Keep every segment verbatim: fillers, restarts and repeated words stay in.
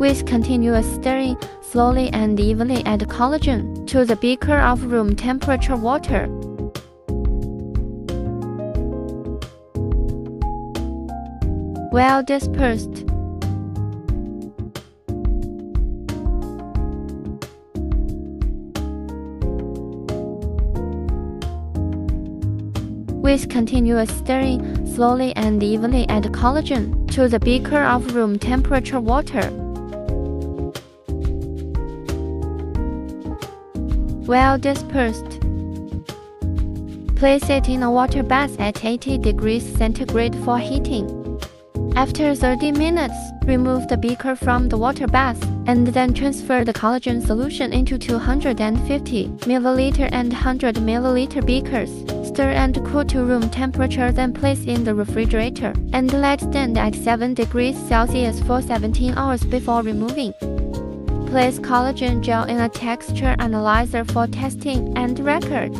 with continuous stirring slowly and evenly add collagen to the beaker of room temperature water. Well dispersed. With continuous stirring, slowly and evenly add collagen to the beaker of room temperature water. Well dispersed. Place it in a water bath at eighty degrees centigrade for heating. After thirty minutes, remove the beaker from the water bath and then transfer the collagen solution into two hundred fifty milliliter and one hundred milliliter beakers. Stir and cool to room temperature, then place in the refrigerator and let stand at seven degrees Celsius for seventeen hours before removing. Place collagen gel in a texture analyzer for testing and record.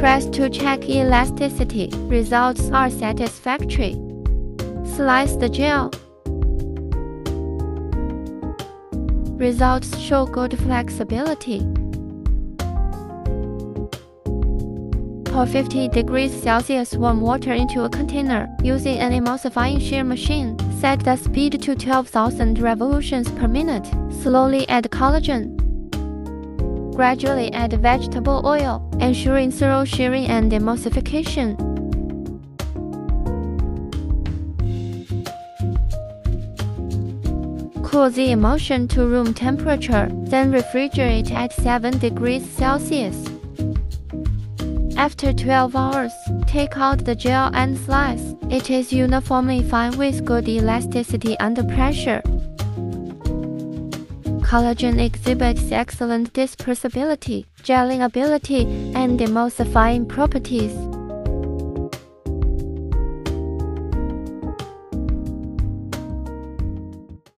Press to check elasticity. Results are satisfactory. Slice the gel. Results show good flexibility. Pour fifty degrees Celsius warm water into a container. Using an emulsifying shear machine, set the speed to twelve thousand revolutions per minute. Slowly add collagen. Gradually add vegetable oil, ensuring thorough shearing and emulsification. Cool the emulsion to room temperature, then refrigerate at seven degrees Celsius. After twelve hours, take out the gel and slice. It is uniformly fine with good elasticity under pressure. Collagen exhibits excellent dispersibility, gelling ability, and emulsifying properties.